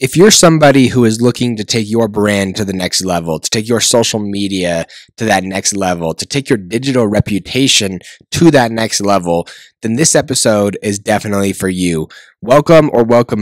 If you're somebody who is looking to take your brand to the next level, to take your social media to that next level, to take your digital reputation to that next level, then this episode is definitely for you. Welcome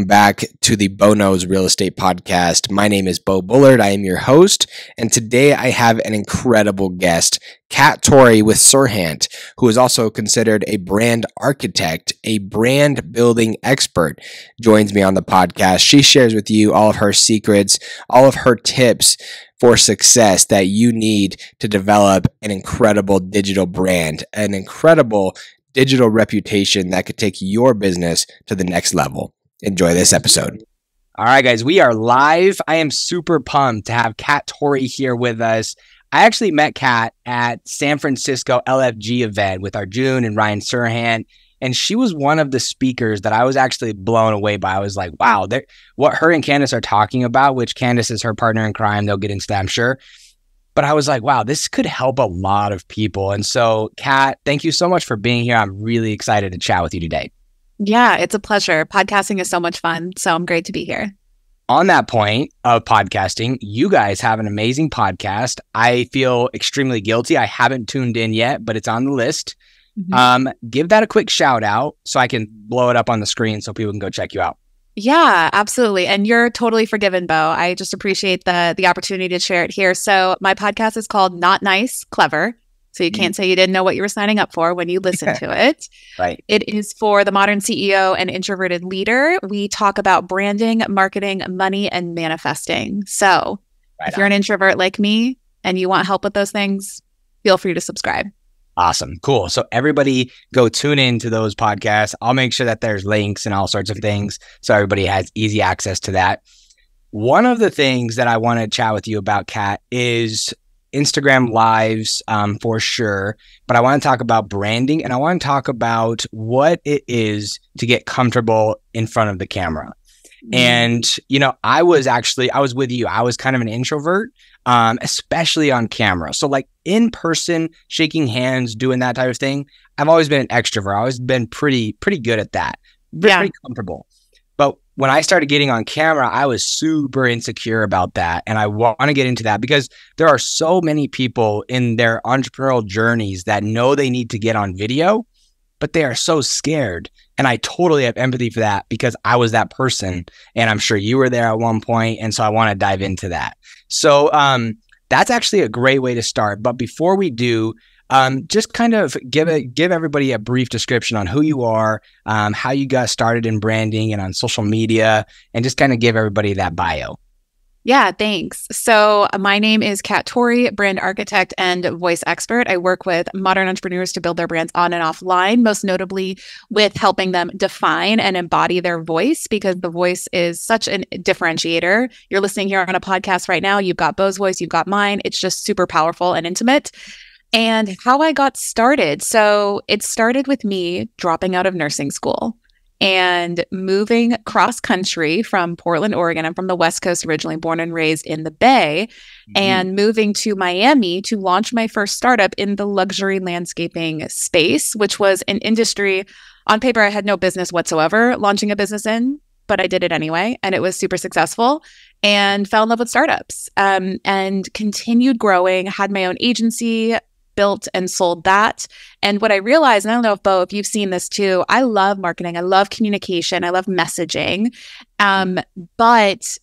back to the Beau Knows Real Estate Podcast. My name is Beau Bullard. I am your host, and today I have an incredible guest, Kat Torre with Serhant, who is also considered a brand architect, a brand building expert, joins me on the podcast. She shares with you all of her secrets, all of her tips for success that you need to develop an incredible digital brand, an incredible digital reputation that could take your business to the next level. Enjoy this episode. All right, guys, we are live. I am super pumped to have Kat Torre here with us. I actually met Kat at San Francisco LFG event with Arjun and Ryan Serhant, and she was one of the speakers that I was actually blown away by. I was like, wow, what her and Candace are talking about, which Candace is her partner in crime. They'll get into that, I'm sure. But I was like, wow, this could help a lot of people. And so, Kat, thank you so much for being here. I'm really excited to chat with you today. Yeah, it's a pleasure. Podcasting is so much fun, so I'm great to be here. On that point of podcasting, you guys have an amazing podcast. I feel extremely guilty. I haven't tuned in yet, but it's on the list. Mm-hmm. Give that a quick shout out so I can blow it up on the screen so people can go check you out. Yeah, absolutely. And you're totally forgiven, Beau. I just appreciate the opportunity to share it here. So my podcast is called Not Nice Clever. So you can't say you didn't know what you were signing up for when you listen to it. Right. It is for the modern CEO and introverted leader. We talk about branding, marketing, money, and manifesting. So if you're an introvert like me and you want help with those things, feel free to subscribe. Awesome. Cool. So everybody go tune in to those podcasts. I'll make sure that there's links and all sorts of things so everybody has easy access to that. One of the things that I want to chat with you about, Kat, is Instagram lives for sure, but I want to talk about branding and I want to talk about what it is to get comfortable in front of the camera. And, you know, I was with you. I was kind of an introvert, especially on camera. So like in person, shaking hands, doing that type of thing. I've always been an extrovert. I've always been pretty good at that. Pretty comfortable. But when I started getting on camera, I was super insecure about that. And I want to get into that because there are so many people in their entrepreneurial journeys that know they need to get on video, but they are so scared. And I totally have empathy for that because I was that person. And I'm sure you were there at one point. And so I want to dive into that. So that's actually a great way to start. But before we do, just kind of give everybody a brief description on who you are, how you got started in branding and on social media, and just kind of give everybody that bio. Yeah, thanks. So my name is Kat Torre, brand architect and voice expert. I work with modern entrepreneurs to build their brands on and offline, most notably with helping them define and embody their voice because the voice is such a differentiator. You're listening here on a podcast right now. You've got Beau's voice. You've got mine. It's just super powerful and intimate. And how I got started. So it started with me dropping out of nursing school and moving cross country from Portland, Oregon. I'm from the West Coast, originally born and raised in the Bay, and moving to Miami to launch my first startup in the luxury landscaping space, which was an industry on paper I had no business whatsoever launching a business in, but I did it anyway. And it was super successful and fell in love with startups and continued growing, had my own agency, built and sold that. And what I realized, and I don't know if Beau, if you've seen this too, I love marketing. I love communication. I love messaging. But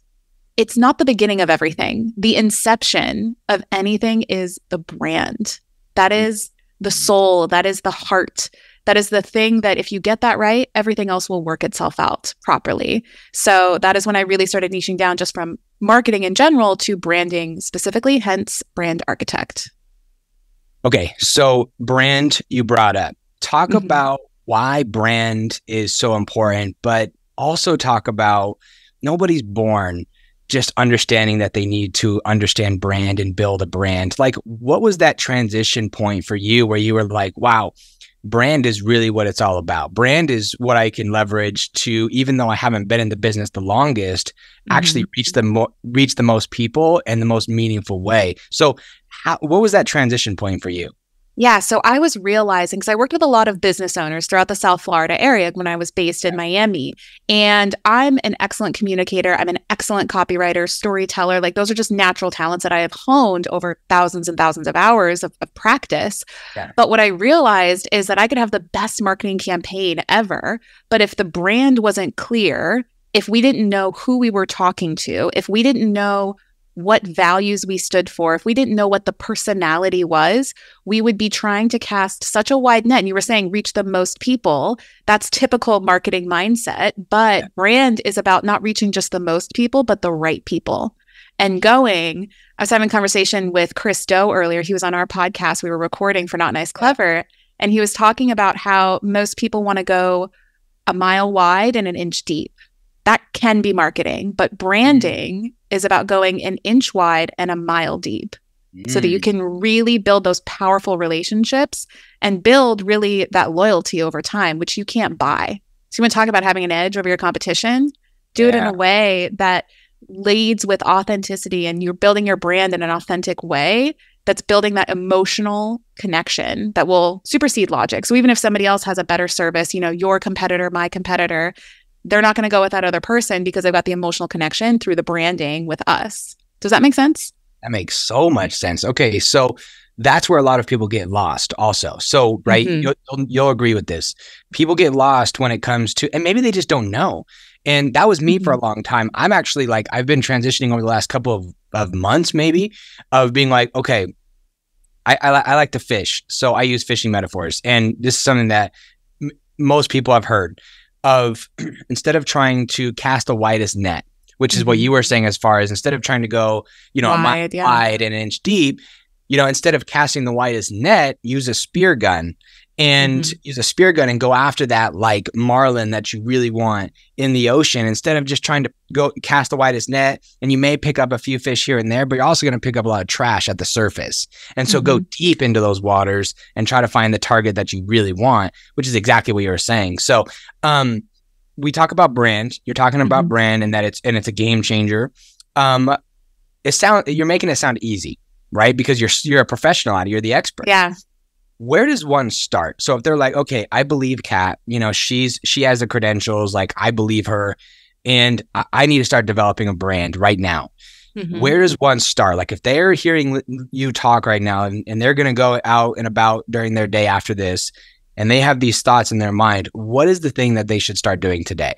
it's not the beginning of everything. The inception of anything is the brand. That is the soul. That is the heart. That is the thing that if you get that right, everything else will work itself out properly. So that is when I really started niching down just from marketing in general to branding specifically, hence brand architect. Okay, so brand you brought up. Talk about why brand is so important, but also talk about nobody's born just understanding that they need to understand brand and build a brand. Like, what was that transition point for you where you were like, wow, brand is really what it's all about. Brand is what I can leverage to, even though I haven't been in the business the longest, actually reach the most people in the most meaningful way. So what was that transition point for you? Yeah, so I was realizing, because I worked with a lot of business owners throughout the South Florida area when I was based in Miami, and I'm an excellent communicator, I'm an excellent copywriter, storyteller, like those are just natural talents that I have honed over thousands and thousands of hours of practice. Yeah. But what I realized is that I could have the best marketing campaign ever, but if the brand wasn't clear, if we didn't know who we were talking to, if we didn't know what values we stood for, if we didn't know what the personality was, we would be trying to cast such a wide net. And you were saying reach the most people. That's typical marketing mindset. But brand is about not reaching just the most people, but the right people. And going, I was having a conversation with Chris Doe earlier. He was on our podcast. We were recording for Not Nice Clever. And he was talking about how most people want to go a mile wide and an inch deep. That can be marketing, but branding is about going an inch wide and a mile deep so that you can really build those powerful relationships and build really that loyalty over time, which you can't buy. So you want to talk about having an edge over your competition? Do it in a way that leads with authenticity, and you're building your brand in an authentic way that's building that emotional connection that will supersede logic. So even if somebody else has a better service, you know, your competitor, my competitor, they're not going to go with that other person because they've got the emotional connection through the branding with us. Does that make sense? That makes so much sense. Okay, so that's where a lot of people get lost also. So, right, you'll agree with this. People get lost when it comes to, and maybe they just don't know. And that was me for a long time. I'm actually like, I've been transitioning over the last couple of months maybe of being like, okay, I like to fish. So I use fishing metaphors. And this is something that most people have heard. Of instead of trying to cast the widest net, which is what you were saying, as far as instead of trying to go, you know, wide, wide and an inch deep, you know, instead of casting the widest net, use a spear gun and use a spear gun and go after that like marlin that you really want in the ocean, instead of just trying to go cast the widest net. And you may pick up a few fish here and there, but you're also going to pick up a lot of trash at the surface. And so go deep into those waters and try to find the target that you really want, which is exactly what you were saying. So, we talk about brand, you're talking about brand and that it's a game changer. You're making it sound easy, right? Because you're a professional at it. You're the expert. Yeah. Where does one start? So if they're like, okay, I believe Kat, you know, she has the credentials, like I believe her and I need to start developing a brand right now. Where does one start? Like if they're hearing you talk right now and they're going to go out and about during their day after this, and they have these thoughts in their mind, what is the thing that they should start doing today?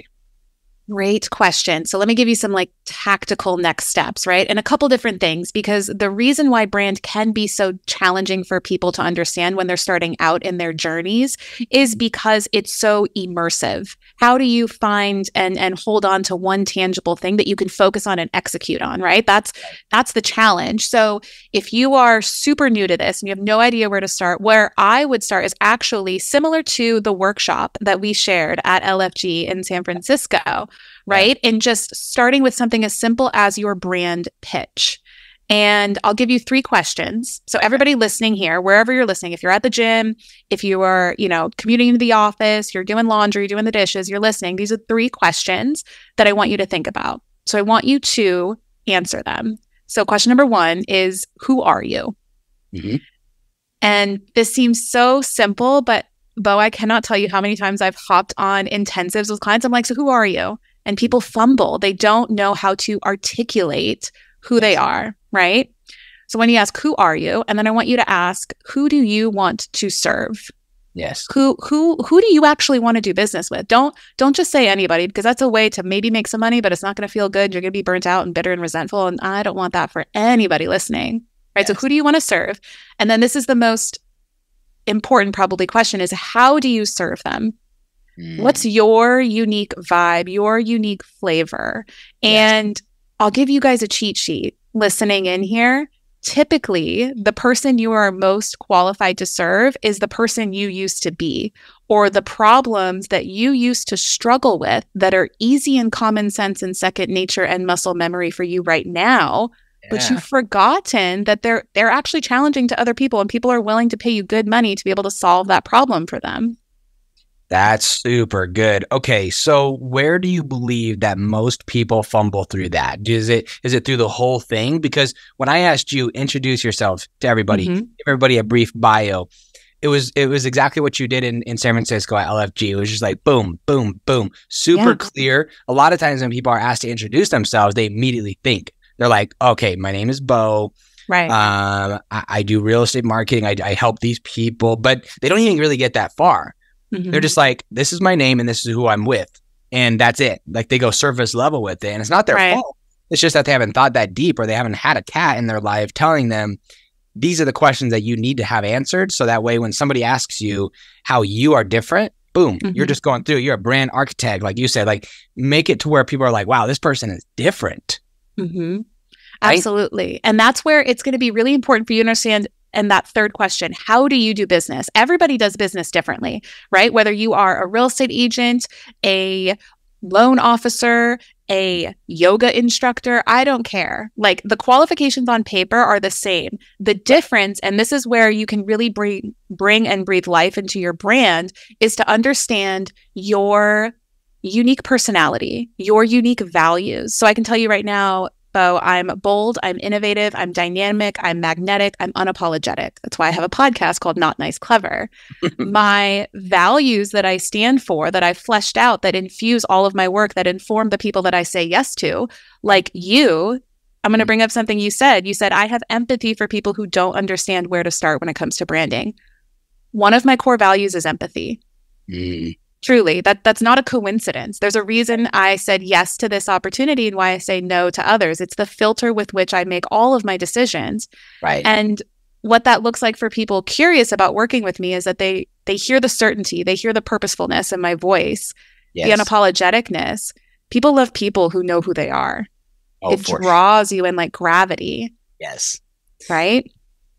Great question. So let me give you some like tactical next steps, right? And a couple different things, because the reason why brand can be so challenging for people to understand when they're starting out in their journeys is because it's so immersive. How do you find and hold on to one tangible thing that you can focus on and execute on, right? That's the challenge. So if you are super new to this and you have no idea where to start, where I would start is actually similar to the workshop that we shared at LFG in San Francisco. Right? And just starting with something as simple as your brand pitch. And I'll give you three questions. So everybody listening here, wherever you're listening, if you're at the gym, if you are, you know, commuting to the office, you're doing laundry, doing the dishes, you're listening, these are three questions that I want you to think about. So I want you to answer them. So question number one is, who are you? And this seems so simple, but Beau, I cannot tell you how many times I've hopped on intensives with clients. I'm like, so who are you? And people fumble. They don't know how to articulate who they are, right? So when you ask, who are you? And then I want you to ask, who do you want to serve? Yes. Who do you actually want to do business with? Don't just say anybody, because that's a way to maybe make some money, but it's not going to feel good. You're going to be burnt out and bitter and resentful. And I don't want that for anybody listening, right? Yes. So who do you want to serve? And then this is the most important probably question is, how do you serve them? What's your unique vibe, your unique flavor? And I'll give you guys a cheat sheet listening in here. Typically, the person you are most qualified to serve is the person you used to be, or the problems that you used to struggle with that are easy and common sense and second nature and muscle memory for you right now. But you've forgotten that they're actually challenging to other people, and people are willing to pay you good money to be able to solve that problem for them. That's super good. Okay, so where do you believe that most people fumble through that? Is it through the whole thing? Because when I asked you, introduce yourself to everybody, give everybody a brief bio, It was exactly what you did in San Francisco at LFG. It was just like boom, boom, boom. Super clear. A lot of times when people are asked to introduce themselves, they immediately think. They're like, okay, my name is Beau. Right. I do real estate marketing. I help these people. But they don't even really get that far. Mm-hmm. They're just like, this is my name and this is who I'm with. And that's it. Like they go surface level with it. And it's not their fault. It's just that they haven't thought that deep, or they haven't had a cat in their life telling them, these are the questions that you need to have answered. So that way, when somebody asks you how you are different, boom, you're just going through. You're a brand architect. Like you said, like make it to where people are like, wow, this person is different. Mm-hmm. Absolutely. Right? And that's where it's going to be really important for you to understand. And that third question, how do you do business? Everybody does business differently, right? Whether you are a real estate agent, a loan officer, a yoga instructor, I don't care. Like the qualifications on paper are the same. The difference, and this is where you can really bring and breathe life into your brand, is to understand your unique personality, your unique values. So I can tell you right now, Beau, I'm bold, I'm innovative, I'm dynamic, I'm magnetic, I'm unapologetic. That's why I have a podcast called Not Nice Clever. My values that I stand for, that I've fleshed out, that infuse all of my work, that inform the people that I say yes to, like you, I'm going to bring up something you said. You said, I have empathy for people who don't understand where to start when it comes to branding. One of my core values is empathy. Truly, that's not a coincidence. There's a reason I said yes to this opportunity and why I say no to others. It's the filter with which I make all of my decisions. Right. And what that looks like for people curious about working with me is that they hear the certainty, they hear the purposefulness in my voice, the unapologeticness. People love people who know who they are. Oh, it draws you in like gravity. Yes. Right?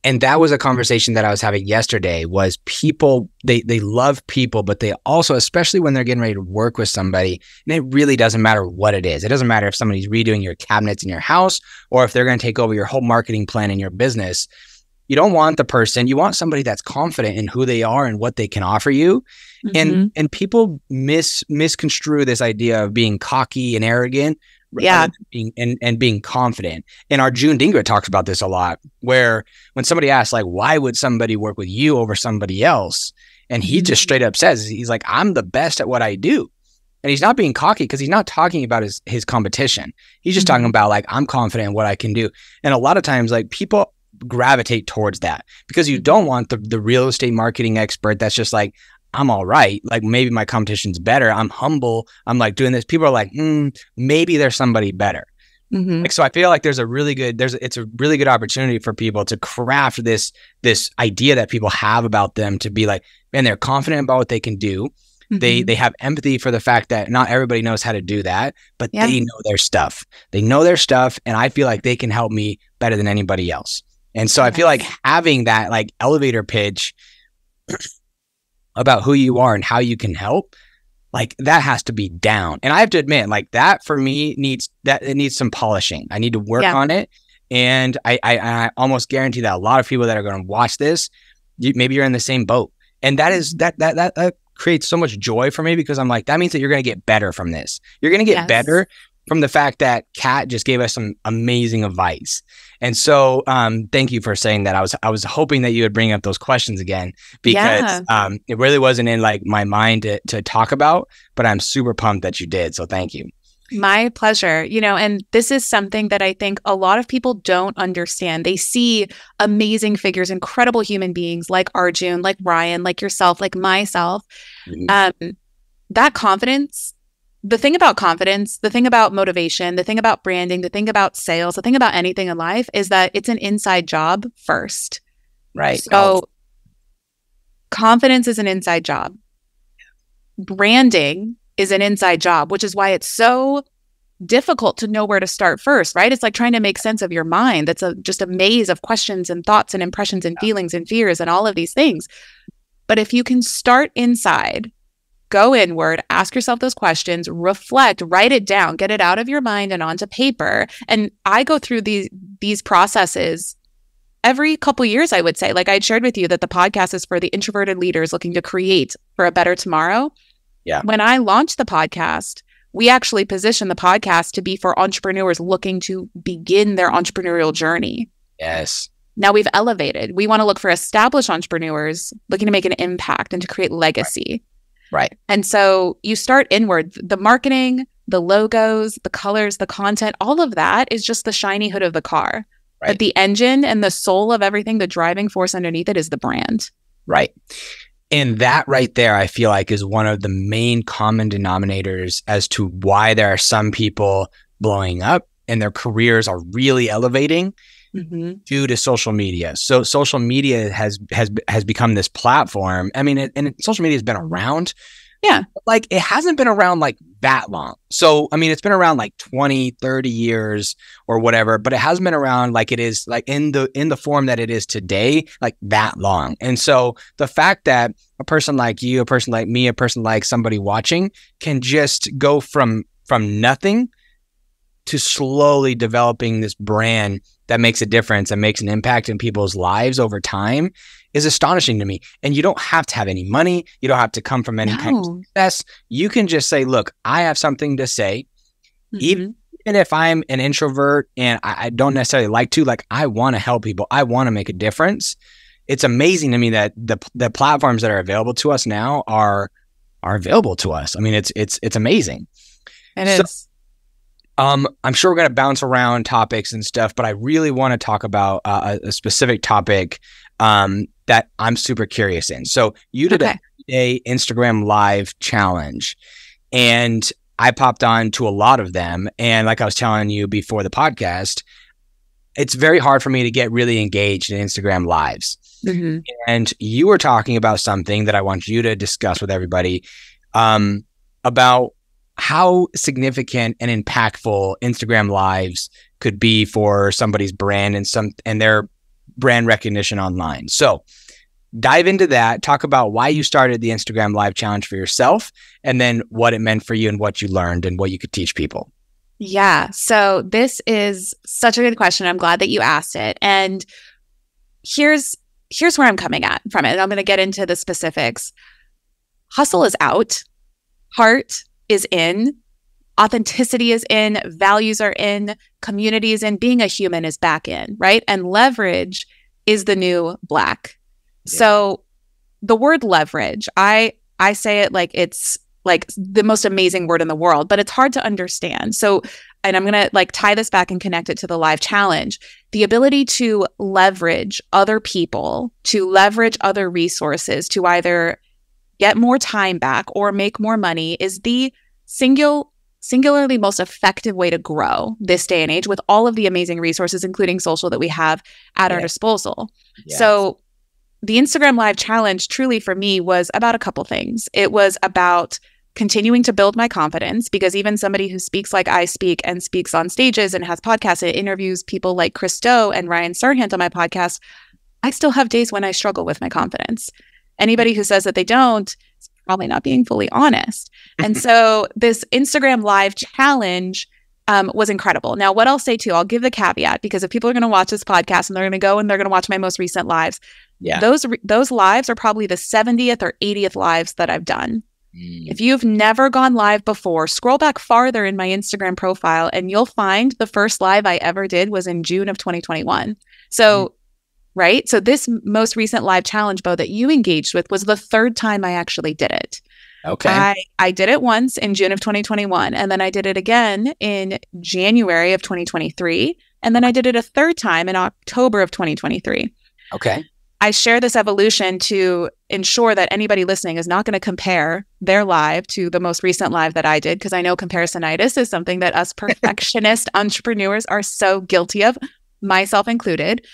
And that was a conversation that I was having yesterday, was people, they love people, but they also, especially when they're getting ready to work with somebody, and it really doesn't matter what it is. It doesn't matter if somebody's redoing your cabinets in your house or if they're going to take over your whole marketing plan in your business. You don't want the person, you want somebody that's confident in who they are and what they can offer you. And people misconstrue this idea of being cocky and arrogant and being confident. And Arjun Dhingra talks about this a lot, where when somebody asks, like, why would somebody work with you over somebody else? And he just straight up says, he's like, I'm the best at what I do. And he's not being cocky because he's not talking about his competition. He's just talking about like, I'm confident in what I can do. And a lot of times, like, people gravitate towards that because you don't want the real estate marketing expert that's just like, I'm all right. Like, maybe my competition's better. I'm humble. I'm like doing this. People are like, maybe there's somebody better. Like, so I feel like it's a really good opportunity for people to craft this idea that people have about them to be like, man, they're confident about what they can do. They have empathy for the fact that not everybody knows how to do that, but they know their stuff. They know their stuff. And I feel like they can help me better than anybody else. And so I feel like having that like elevator pitch about who you are and how you can help, like, that has to be down. And I have to admit, like, that for me needs some polishing. I need to work on it. And I almost guarantee that a lot of people that are going to watch this, maybe you're in the same boat. And that creates so much joy for me, because I'm like, that means that you're going to get better from this. You're going to get better from the fact that Kat just gave us some amazing advice. And so thank you for saying that. I was hoping that you would bring up those questions again, because it really wasn't in like my mind to talk about, but I'm super pumped that you did. So thank you. My pleasure. You know, and this is something that I think a lot of people don't understand. They see amazing figures, incredible human beings like Arjun, like Ryan, like yourself, like myself. That confidence, the thing about confidence, the thing about motivation, the thing about branding, the thing about sales, the thing about anything in life is that it's an inside job first. Right. So confidence is an inside job. Branding is an inside job, which is why it's so difficult to know where to start first, right? It's like trying to make sense of your mind. That's just a maze of questions and thoughts and impressions and feelings and fears and all of these things. But if you can start inside, go inward, ask yourself those questions, reflect, write it down, get it out of your mind and onto paper. And I go through these processes every couple years, I would say. Like I shared with you that the podcast is for the introverted leaders looking to create for a better tomorrow. Yeah. When I launched the podcast, we actually positioned the podcast to be for entrepreneurs looking to begin their entrepreneurial journey. Yes. Now we've elevated. We want to look for established entrepreneurs looking to make an impact and to create legacy. Right. And so you start inward. The marketing, the logos, the colors, the content, all of that is just the shiny hood of the car. Right. But the engine and the soul of everything, the driving force underneath it, is the brand. Right. And that right there, I feel like, is one of the main common denominators as to why there are some people blowing up and their careers are really elevating due to social media. So social media has become this platform. I mean, and social media has been around. Yeah. Like, it hasn't been around like that long. So, I mean, it's been around like 20, 30 years or whatever, but it hasn't been around like it is, like in the form that it is today, like that long. And so the fact that a person like you, a person like me, a person like somebody watching can just go from nothing to slowly developing this brand that makes a difference and makes an impact in people's lives over time is astonishing to me. And you don't have to have any money. You don't have to come from any kind of success. You can just say, look, I have something to say. Even if I'm an introvert and I don't necessarily like to, like, I want to help people. I want to make a difference. It's amazing to me that the platforms that are available to us now are available to us. I mean, it's amazing. And I'm sure we're going to bounce around topics and stuff, but I really want to talk about a specific topic that I'm super curious in. So you did a Instagram live challenge, and I popped on to a lot of them. And like I was telling you before the podcast, it's very hard for me to get really engaged in Instagram lives. And you were talking about something that I want you to discuss with everybody about how significant and impactful Instagram lives could be for somebody's brand and their brand recognition online. So dive into that, talk about why you started the Instagram live challenge for yourself, and then what it meant for you and what you learned and what you could teach people. Yeah. So this is such a good question. I'm glad that you asked it. And here's where I'm coming at from it. And I'm going to get into the specifics. Hustle is out. Heart is in, authenticity is in, values are in, community is in, being a human is back in, right? And leverage is the new black. Yeah. So the word leverage, I say it like it's like the most amazing word in the world, but it's hard to understand. So, and I'm going to like tie this back and connect it to the live challenge. The ability to leverage other people, to leverage other resources, to either get more time back or make more money is the singularly most effective way to grow this day and age with all of the amazing resources, including social, that we have at our disposal. Yes. So the Instagram Live Challenge truly for me was about a couple things. It was about continuing to build my confidence, because even somebody who speaks like I speak and speaks on stages and has podcasts and interviews people like Chris Doe and Ryan Serhant on my podcast, I still have days when I struggle with my confidence. Anybody who says that they don't is probably not being fully honest. And so this Instagram live challenge was incredible. Now, what I'll say too, I'll give the caveat, because if people are going to watch this podcast and they're going to go and they're going to watch my most recent lives, those lives are probably the 70th or 80th lives that I've done. If you've never gone live before, scroll back farther in my Instagram profile and you'll find the first live I ever did was in June of 2021. So right? So this most recent live challenge, Beau, that you engaged with was the third time I actually did it. Okay. I did it once in June of 2021, and then I did it again in January of 2023, and then I did it a third time in October of 2023. Okay. I share this evolution to ensure that anybody listening is not going to compare their live to the most recent live that I did, because I know comparisonitis is something that us perfectionist entrepreneurs are so guilty of, myself included.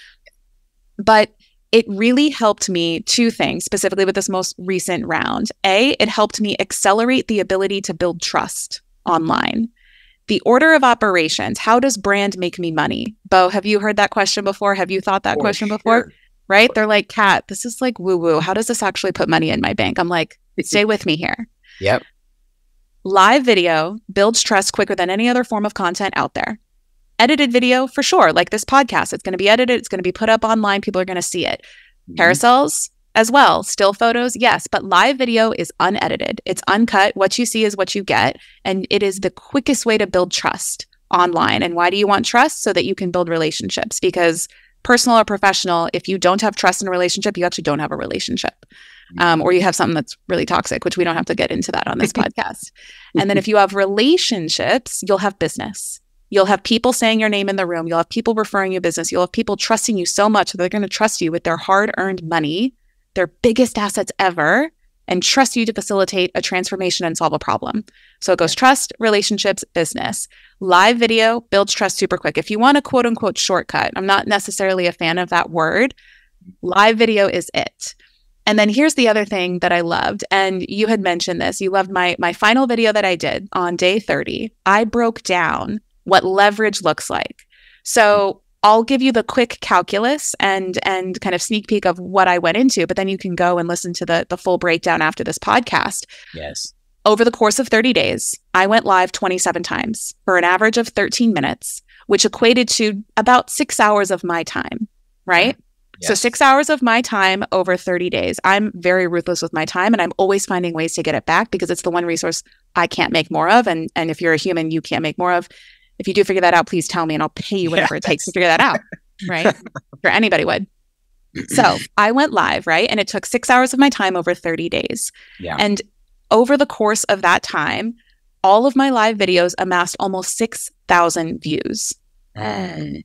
But it really helped me two things, specifically with this most recent round. A, it helped me accelerate the ability to build trust online. The order of operations, how does brand make me money? Beau, have you heard that question before? Have you thought that question before? Right? They're like, Kat, this is like woo-woo. How does this actually put money in my bank? I'm like, stay with me here. Yep. Live video builds trust quicker than any other form of content out there. Edited video, for sure, like this podcast. It's going to be edited. It's going to be put up online. People are going to see it. Carousels as well. Still photos, yes. But live video is unedited. It's uncut. What you see is what you get. And it is the quickest way to build trust online. And why do you want trust? So that you can build relationships. Because personal or professional, if you don't have trust in a relationship, you actually don't have a relationship. Or you have something that's really toxic, which we don't have to get into that on this podcast. And then if you have relationships, you'll have business. You'll have people saying your name in the room. You'll have people referring you business. You'll have people trusting you so much that they're going to trust you with their hard-earned money, their biggest assets ever, and trust you to facilitate a transformation and solve a problem. So it goes trust, relationships, business. Live video builds trust super quick. If you want a quote-unquote shortcut, I'm not necessarily a fan of that word. Live video is it. And then here's the other thing that I loved, and you had mentioned this. You loved my final video that I did on day 30. I broke down what leverage looks like. So I'll give you the quick calculus and kind of sneak peek of what I went into, but then you can go and listen to the full breakdown after this podcast. Yes. Over the course of 30 days, I went live 27 times for an average of 13 minutes, which equated to about 6 hours of my time, right? Mm-hmm. So 6 hours of my time over 30 days. I'm very ruthless with my time, and I'm always finding ways to get it back because it's the one resource I can't make more of. And if you're a human, you can't make more of. If you do figure that out, please tell me and I'll pay you whatever it takes to figure that out, right? Or anybody would. So I went live, right? And it took 6 hours of my time over 30 days. Yeah. And over the course of that time, all of my live videos amassed almost 6,000 views. And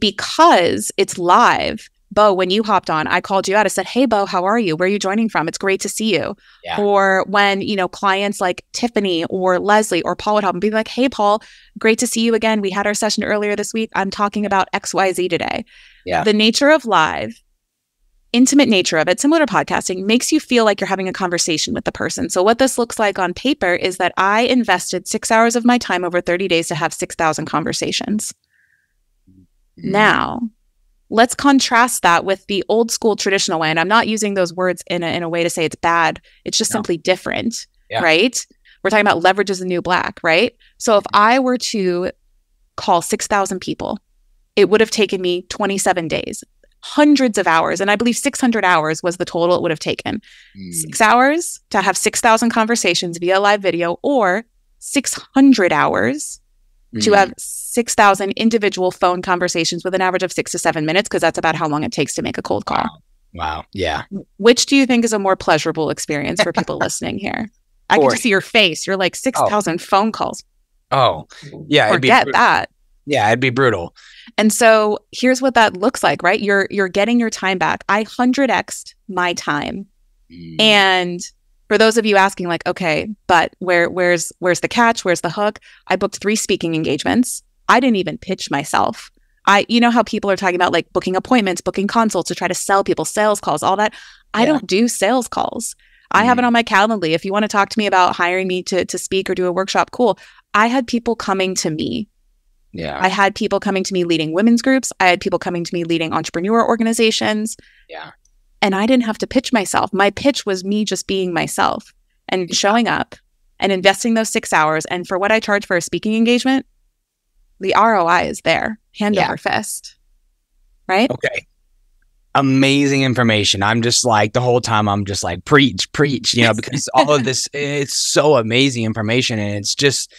because it's live, Beau, when you hopped on, I called you out. I said, hey, Beau, how are you? Where are you joining from? It's great to see you. Yeah. Or when, you know, clients like Tiffany or Leslie or Paul would hop and be like, hey, Paul, great to see you again. We had our session earlier this week. I'm talking about XYZ today. Yeah. The nature of live, intimate nature of it, similar to podcasting, makes you feel like you're having a conversation with the person. So what this looks like on paper is that I invested 6 hours of my time over 30 days to have 6,000 conversations. Mm-hmm. Now, let's contrast that with the old school traditional way. And I'm not using those words in a way to say it's bad. It's just simply different, right? We're talking about leverage is the new black, right? So if I were to call 6,000 people, it would have taken me 27 days, hundreds of hours. And I believe 600 hours was the total it would have taken. 6 hours to have 6,000 conversations via live video, or 600 hours to have 6,000 individual phone conversations with an average of 6 to 7 minutes, because that's about how long it takes to make a cold call. Wow. Yeah. Which do you think is a more pleasurable experience for people listening here? I can just see your face. You're like 6,000 phone calls. Oh, yeah. Forget that. Yeah, it'd be brutal. And so here's what that looks like, right? You're getting your time back. I 100x'd my time. And for those of you asking like, okay, but where's the catch? Where's the hook? I booked 3 speaking engagements. I didn't even pitch myself. You know how people are talking about like booking appointments, booking consults to try to sell people, sales calls, all that. I don't do sales calls. I have it on my Calendly. If you want to talk to me about hiring me to speak or do a workshop, cool. I had people coming to me. Yeah. I had people coming to me leading women's groups. I had people coming to me leading entrepreneur organizations. Yeah. And I didn't have to pitch myself. My pitch was me just being myself and showing up and investing those 6 hours. And for what I charge for a speaking engagement, the ROI is there, hand over fist, right? Okay. Amazing information. I'm just like, the whole time I'm just like, preach, preach, you know, because all of this, it's so amazing information. And it's just,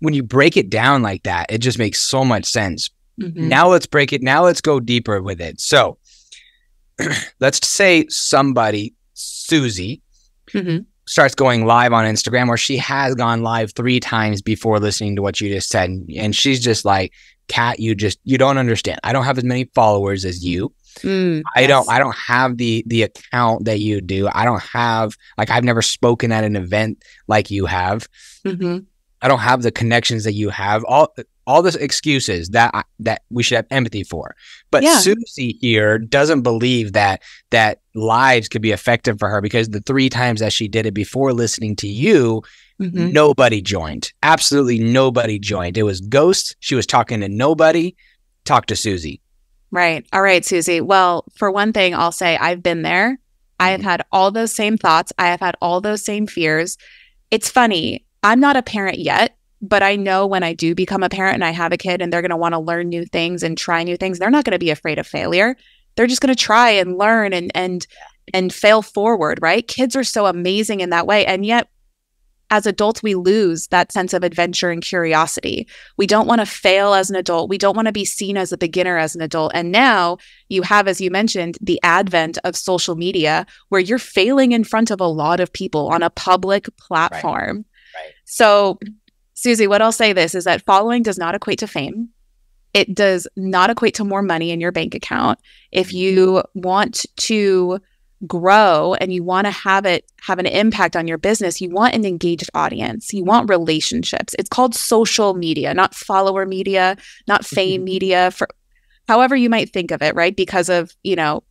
when you break it down like that, it just makes so much sense. Mm-hmm. Now let's break it. Now let's go deeper with it. So let's say somebody, Susie, starts going live on Instagram, or she has gone live 3 times before listening to what you just said. And she's just like, Kat, you don't understand. I don't have as many followers as you. I don't have the account that you do. I don't have, like, I've never spoken at an event like you have. I don't have the connections that you have. All the excuses that we should have empathy for. But Susie here doesn't believe that lives could be effective for her, because the 3 times that she did it before listening to you, nobody joined. Absolutely nobody joined. It was ghost. She was talking to nobody. Talk to Susie. Right. All right, Susie. Well, for one thing, I'll say I've been there. I have had all those same thoughts. I have had all those same fears. It's funny. I'm not a parent yet. But I know when I do become a parent and I have a kid and they're going to want to learn new things and try new things, they're not going to be afraid of failure. They're just going to try and learn and fail forward, right? Kids are so amazing in that way. And yet as adults, we lose that sense of adventure and curiosity. We don't want to fail as an adult. We don't want to be seen as a beginner as an adult. And now you have, as you mentioned, the advent of social media where you're failing in front of a lot of people on a public platform. Right. So, Susie, what I'll say this is that following does not equate to fame. It does not equate to more money in your bank account. If you want to grow and you want to have an impact on your business, you want an engaged audience. You want relationships. It's called social media, not follower media, not fame media, for however you might think of it, right? Because of,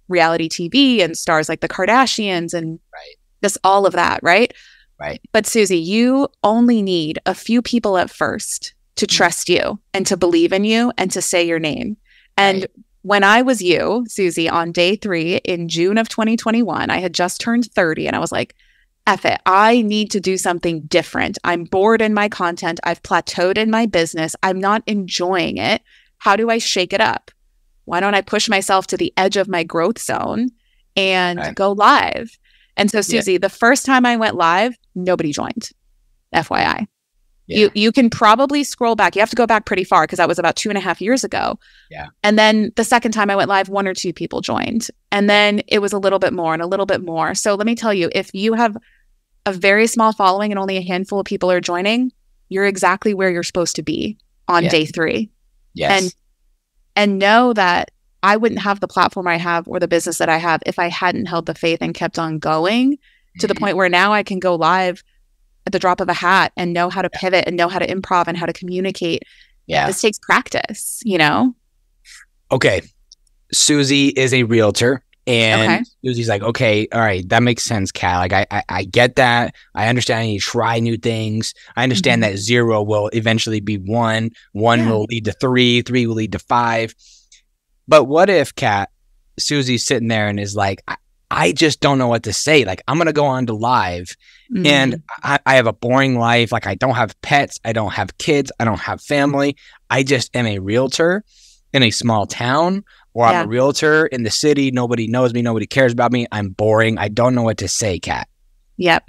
reality TV and stars like the Kardashians and just all of that, right? Right. But Susie, you only need a few people at first to trust you and to believe in you and to say your name. And when I was you, Susie, on day 3 in June of 2021, I had just turned 30 and I was like, F it, I need to do something different. I'm bored in my content. I've plateaued in my business. I'm not enjoying it. How do I shake it up? Why don't I push myself to the edge of my growth zone and go live? And so, Susie, the first time I went live, nobody joined, FYI. Yeah. You can probably scroll back. You have to go back pretty far because that was about 2.5 years ago. Yeah. And then the second time I went live, 1 or 2 people joined. And then it was a little bit more and a little bit more. So let me tell you, if you have a very small following and only a handful of people are joining, you're exactly where you're supposed to be on day 3. Yes. And know that I wouldn't have the platform I have or the business that I have if I hadn't held the faith and kept on going to the point where now I can go live at the drop of a hat and know how to pivot and know how to improv and how to communicate. Yeah. This takes practice, Okay. Susie is a realtor and Susie's like, okay, all right, that makes sense, Kat. Like I get that. I understand I need to try new things. I understand that 0 will eventually be 1. 1 will lead to 3. 3 will lead to 5. But what if, Kat, Susie's sitting there and is like, I just don't know what to say. Like, I'm going to go on to live and I have a boring life. Like, I don't have pets. I don't have kids. I don't have family. I just am a realtor in a small town, or I'm a realtor in the city. Nobody knows me. Nobody cares about me. I'm boring. I don't know what to say, Kat. Yep.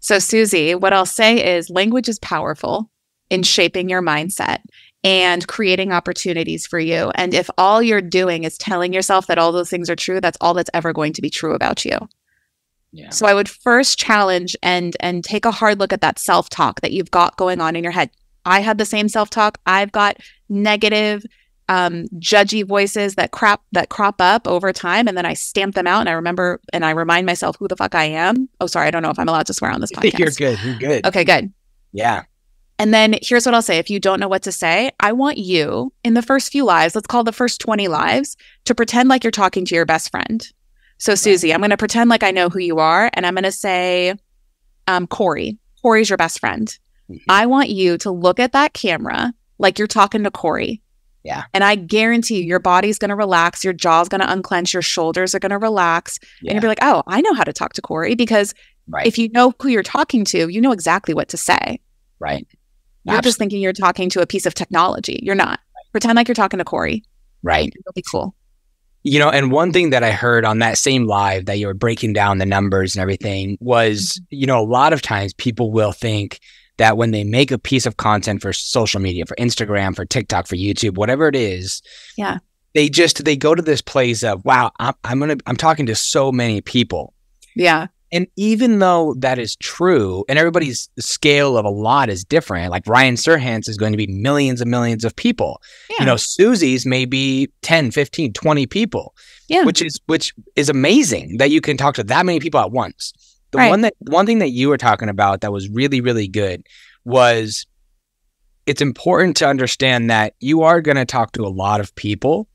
So, Susie, what I'll say is language is powerful in shaping your mindset and creating opportunities for you. And if all you're doing is telling yourself that all those things are true, that's all that's ever going to be true about you. Yeah. So I would first challenge and take a hard look at that self-talk that you've got going on in your head. I had the same self-talk. I've got negative, judgy voices that crop up over time, and then I stamp them out. And I remember and I remind myself who the fuck I am. Oh, sorry, I don't know if I'm allowed to swear on this podcast. You're good. You're good. Okay, good. Yeah. And then here's what I'll say. If you don't know what to say, I want you in the first few lives, let's call the first 20 lives, to pretend like you're talking to your best friend. So Susie, I'm going to pretend like I know who you are. And I'm going to say, Corey. Corey's your best friend. I want you to look at that camera like you're talking to Corey. Yeah. And I guarantee you, your body's going to relax. Your jaw's going to unclench. Your shoulders are going to relax. Yeah. And you'll be like, oh, I know how to talk to Corey. Because if you know who you're talking to, you know exactly what to say. Right. You're just thinking you're talking to a piece of technology. You're not. Pretend like you're talking to Corey. Right. It'll be cool. And one thing that I heard on that same live that you were breaking down the numbers and everything was, a lot of times people will think that when they make a piece of content for social media, for Instagram, for TikTok, for YouTube, whatever it is, they go to this place of, wow, I'm talking to so many people. Yeah. And even though that is true, and everybody's scale of a lot is different, like Ryan Serhant is going to be millions and millions of people. Yeah. Susie's may be 10, 15, 20 people, which is amazing that you can talk to that many people at once. The one thing that you were talking about that was really, really good was it's important to understand that you are going to talk to a lot of people,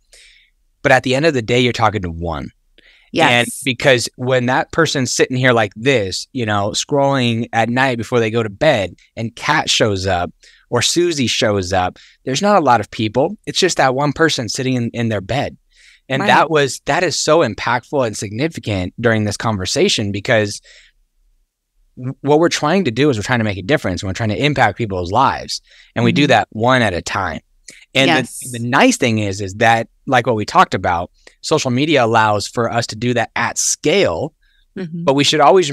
but at the end of the day, you're talking to one. Yes. And because when that person's sitting here like this, scrolling at night before they go to bed, and Kat shows up or Susie shows up, there's not a lot of people. It's just that one person sitting in their bed. And that is so impactful and significant during this conversation, because what we're trying to do is we're trying to make a difference. And we're trying to impact people's lives. And we do that one at a time. And the nice thing is that, like what we talked about, social media allows for us to do that at scale, but we should always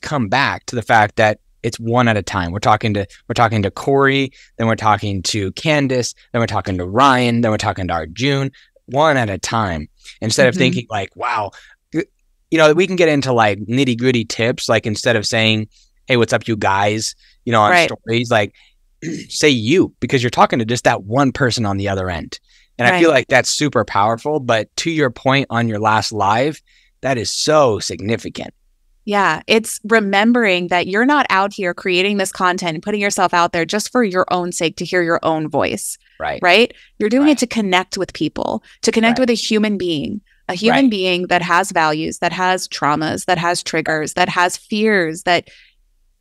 come back to the fact that It's one at a time. We're talking to Corey, then we're talking to Candace, then we're talking to Ryan, then we're talking to Arjun, one at a time. Instead of thinking like, wow, you know, we can get into like nitty gritty tips. Like instead of saying, hey, what's up, you guys, you know, on stories, like say you, because you're talking to just that one person on the other end. And I feel like that's super powerful. But to your point on your last live, that is so significant. Yeah, it's remembering that you're not out here creating this content and putting yourself out there just for your own sake to hear your own voice. Right. Right. You're doing it to connect with people, to connect with a human being that has values, that has traumas, that has triggers, that has fears, that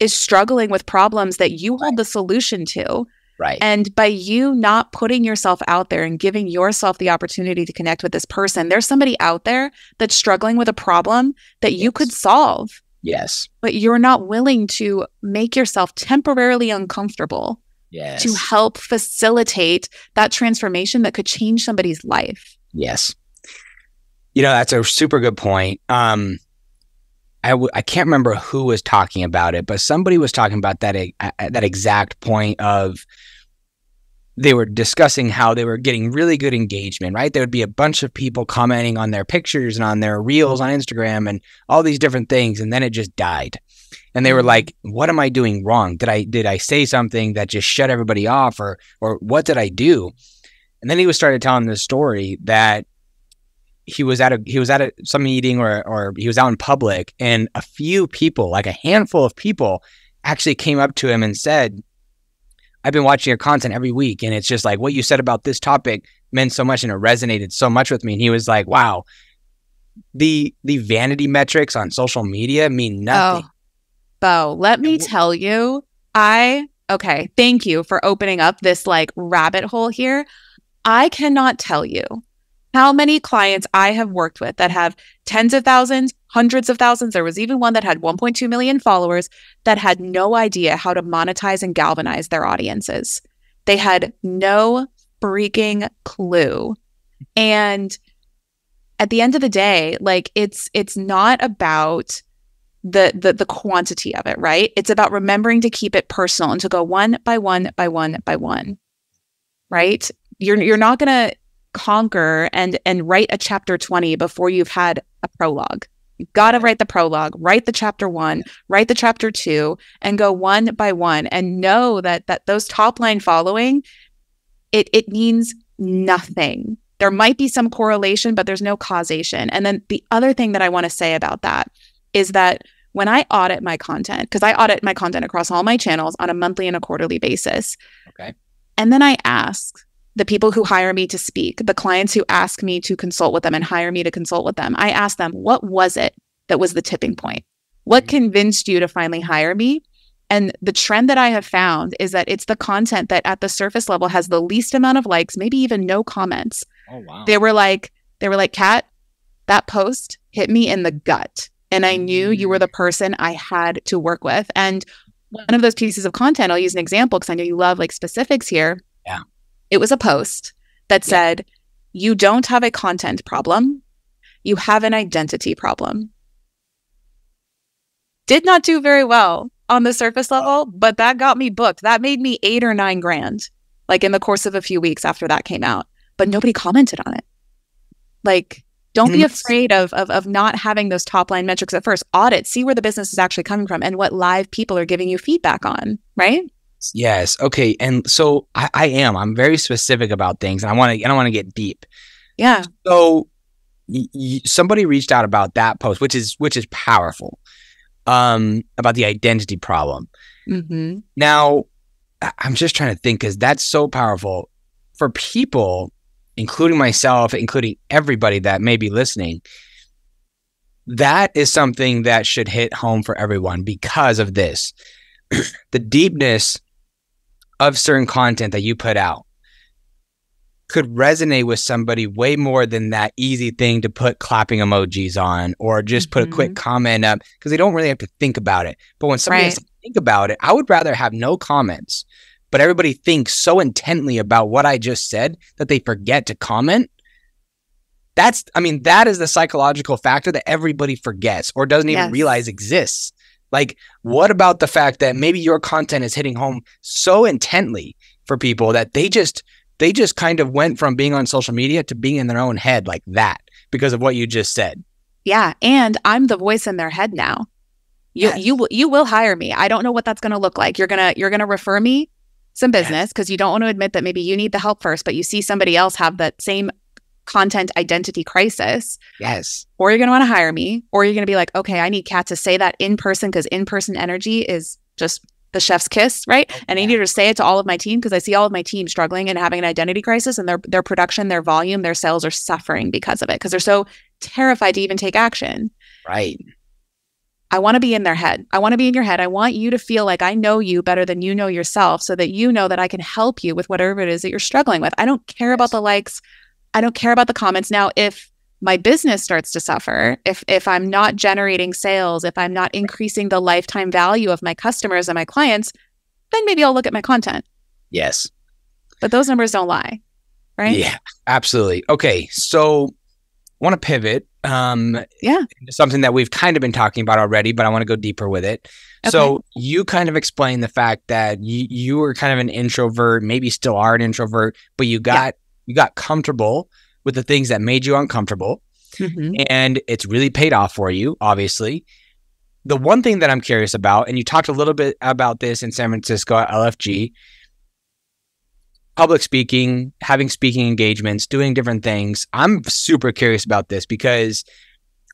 is struggling with problems that you hold the solution to. Right. And by you not putting yourself out there and giving yourself the opportunity to connect with this person, there's somebody out there that's struggling with a problem that you could solve. Yes. But you're not willing to make yourself temporarily uncomfortable to help facilitate that transformation that could change somebody's life. Yes. You know, that's a super good point. I can't remember who was talking about it, but somebody was talking about that exact point of they were discussing how they were getting really good engagement, right? There would be a bunch of people commenting on their pictures and on their reels on Instagram and all these different things, and then it just died. And they were like, what am I doing wrong? Did I say something that just shut everybody off, or what did I do? And then he started telling this story that he was at some meeting or he was out in public, and a few people, like a handful of people, actually came up to him and said, I've been watching your content every week, and it's just like what you said about this topic meant so much and it resonated so much with me. And he was like, wow, the vanity metrics on social media mean nothing. Oh, Beau, let me tell you, okay, thank you for opening up this like rabbit hole here. I cannot tell you how many clients I have worked with that have tens of thousands, hundreds of thousands. There was even one that had 1.2 million followers that had no idea how to monetize and galvanize their audiences. They had no freaking clue. And at the end of the day, like it's not about the quantity of it, right? It's about remembering to keep it personal and to go one by one by one by one, right? You're not going to conquer and write a chapter 20 before you've had a prologue. You've got to write the prologue, write the chapter 1, write the chapter 2, and go one by one, and know that those top line following, it means nothing. There might be some correlation, but there's no causation. And then the other thing that I want to say about that is that when I audit my content, because I audit my content across all my channels on a monthly and a quarterly basis. Okay. And then I ask the people who hire me to speak, the clients who ask me to consult with them and hire me to consult with them, I ask them, what was it that was the tipping point? What convinced you to finally hire me? And the trend that I have found is that it's the content that at the surface level has the least amount of likes, maybe even no comments. Oh, wow. They were like, Kat, that post hit me in the gut. And I knew you were the person I had to work with. And one of those pieces of content, I'll use an example because I know you love like specifics here. Yeah. It was a post that said, you don't have a content problem. You have an identity problem. Did not do very well on the surface level, but that got me booked. That made me $8,000 or $9,000, like in the course of a few weeks after that came out. But nobody commented on it. Like, don't be afraid of not having those top line metrics at first. Audit, see where the business is actually coming from and what live people are giving you feedback on, right? Yes. Okay. And so I'm very specific about things, and I don't want to get deep. Yeah. So somebody reached out about that post, which is powerful, about the identity problem. Mm-hmm. Now I'm just trying to think, because that's so powerful for people, including myself, including everybody that may be listening. That is something that should hit home for everyone because of this, the deepness of certain content that you put out could resonate with somebody way more than that easy thing to put clapping emojis on or just put a quick comment up, because they don't really have to think about it. But when somebody has to think about it, I would rather have no comments, but everybody thinks so intently about what I just said that they forget to comment. That is the psychological factor that everybody forgets or doesn't even realize exists. Like, what about the fact that maybe your content is hitting home so intently for people that they just kind of went from being on social media to being in their own head like that because of what you just said? Yeah. And I'm the voice in their head now. You will hire me. I don't know what that's going to look like. You're going to refer me some business because you don't want to admit that maybe you need the help first, but you see somebody else have that same content identity crisis. Yes. Or you're going to want to hire me, or you're going to be like, okay, I need Kat to say that in person because in-person energy is just the chef's kiss, right? Okay. And I need her to say it to all of my team because I see all of my team struggling and having an identity crisis, and their production, their volume, their sales are suffering because of it because they're so terrified to even take action. Right. I want to be in their head. I want to be in your head. I want you to feel like I know you better than you know yourself, so that you know that I can help you with whatever it is that you're struggling with. I don't care about the likes. I don't care about the comments. Now, if my business starts to suffer, if I'm not generating sales, if I'm not increasing the lifetime value of my customers and my clients, then maybe I'll look at my content. Yes. But those numbers don't lie, right? Yeah, absolutely. Okay, so I want to pivot into something that we've kind of been talking about already, but I want to go deeper with it. Okay. So you kind of explained the fact that you were kind of an introvert, maybe still are an introvert, but you got comfortable with the things that made you uncomfortable, and it's really paid off for you, obviously. The one thing that I'm curious about, and you talked a little bit about this in San Francisco at LFG, public speaking, having speaking engagements, doing different things. I'm super curious about this because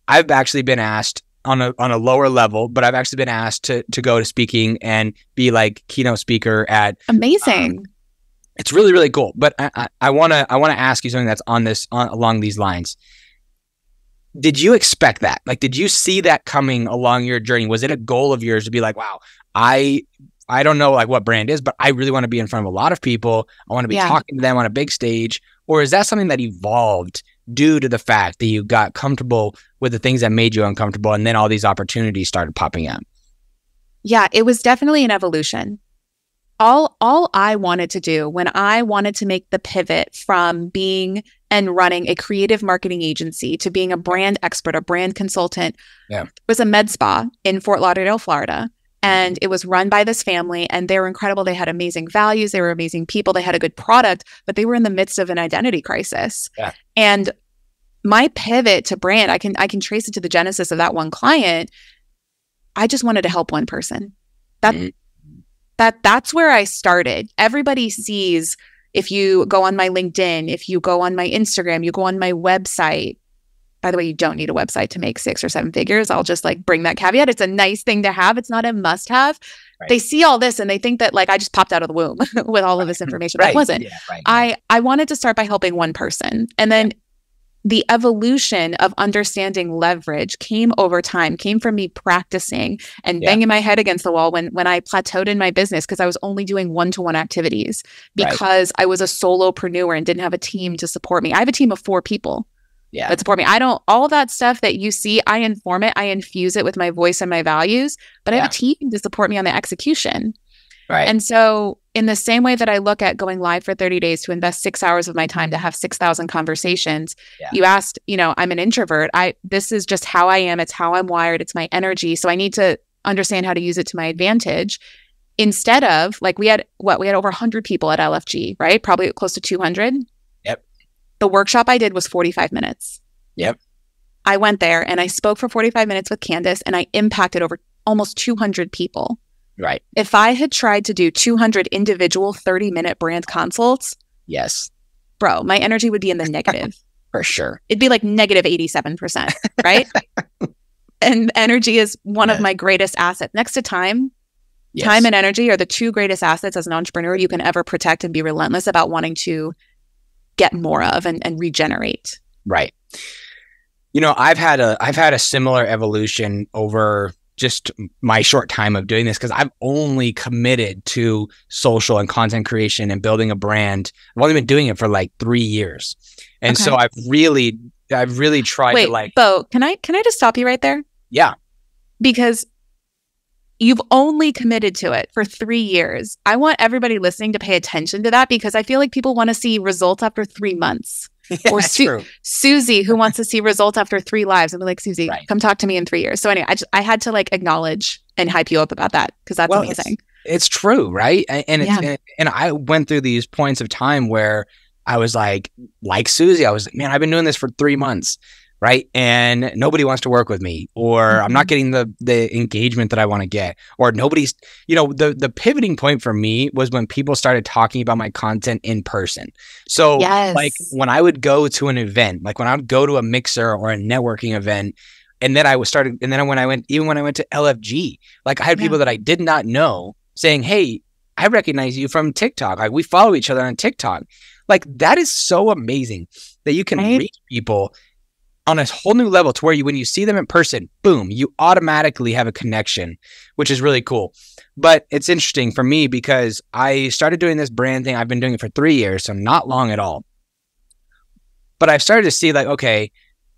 I've actually been asked on a lower level, but I've actually been asked to go to speaking and be like keynote speaker at. Amazing. It's really, really cool. But I want to ask you something that's along these lines. Did you expect that? Like, did you see that coming along your journey? Was it a goal of yours to be like, wow, I don't know like what brand is, but I really want to be in front of a lot of people. I want to be talking to them on a big stage. Or is that something that evolved due to the fact that you got comfortable with the things that made you uncomfortable and then all these opportunities started popping up? Yeah, it was definitely an evolution. All I wanted to do when I wanted to make the pivot from being and running a creative marketing agency to being a brand expert, a brand consultant, was a med spa in Fort Lauderdale, Florida. And it was run by this family, and they were incredible. They had amazing values. They were amazing people. They had a good product, but they were in the midst of an identity crisis. Yeah. And my pivot to brand, I can trace it to the genesis of that one client. I just wanted to help one person. That's where I started. Everybody sees, if you go on my LinkedIn, if you go on my Instagram, you go on my website. By the way, you don't need a website to make 6 or 7 figures. I'll just like bring that caveat. It's a nice thing to have. It's not a must have. Right. They see all this and they think that like I just popped out of the womb with all of this information. Right. That wasn't. Yeah, right. I wanted to start by helping one person. And then the evolution of understanding leverage came over time, came from me practicing and banging my head against the wall when I plateaued in my business because I was only doing one-to-one activities because I was a solopreneur and didn't have a team to support me. I have a team of 4 people. Yeah. That support me. I don't, all that stuff that you see, I inform it, I infuse it with my voice and my values, but I have a team to support me on the execution. Right. And so in the same way that I look at going live for 30 days to invest 6 hours of my time to have 6,000 conversations, you asked, I'm an introvert. This is just how I am. It's how I'm wired. It's my energy. So I need to understand how to use it to my advantage. Instead of like, we had over 100 people at LFG, right? Probably close to 200. The workshop I did was 45 minutes. Yep. I went there and I spoke for 45 minutes with Candace and I impacted over almost 200 people. Right. If I had tried to do 200 individual 30-minute brand consults, bro, my energy would be in the negative. For sure. It'd be like negative 87%, right? And energy is one of my greatest assets. Next to time. Yes. Time and energy are the 2 greatest assets as an entrepreneur you can ever protect and be relentless about wanting to get more of and regenerate. Right. I've had a similar evolution over just my short time of doing this because I've only committed to social and content creation and building a brand. I've only been doing it for like 3 years. And so I've really tried to like. Beau, can I just stop you right there? Yeah. Because you've only committed to it for 3 years. I want everybody listening to pay attention to that because I feel like people want to see results after 3 months. Yeah, or Susie, who wants to see results after 3 lives. I'm like, Susie, come talk to me in 3 years. So anyway, I had to like acknowledge and hype you up about that because that's amazing. It's true, right? And it's, and I went through these points of time where I was like Susie, I was like, man, I've been doing this for 3 months, right? And nobody wants to work with me, or I'm not getting the engagement that I want to get, or nobody's, you know, the pivoting point for me was when people started talking about my content in person. So like when I would go to an event, like when I would go to a mixer or a networking event, and then I was started, and then when I went, even when I went to LFG, like I had people that I did not know saying, hey, I recognize you from TikTok. Like we follow each other on TikTok. Like that is so amazing that you can reach people on a whole new level to where you, when you see them in person, boom, you automatically have a connection, which is really cool. But it's interesting for me because I started doing this brand thing. I've been doing it for 3 years, so not long at all. But I've started to see like, okay,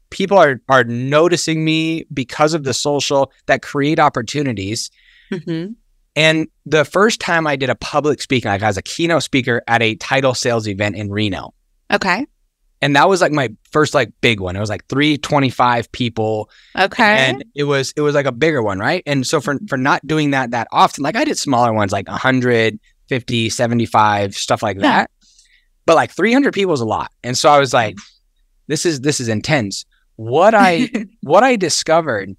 people are noticing me because of the social that create opportunities. And the first time I did a public speaking, like I was a keynote speaker at a title sales event in Reno. Okay. And that was like my first like big one. It was like 325 people. Okay. And it was like a bigger one, right? And so for not doing that often, like I did smaller ones, like 150, 75, stuff like that. But like 300 people is a lot. And so I was like, this is intense. What I discovered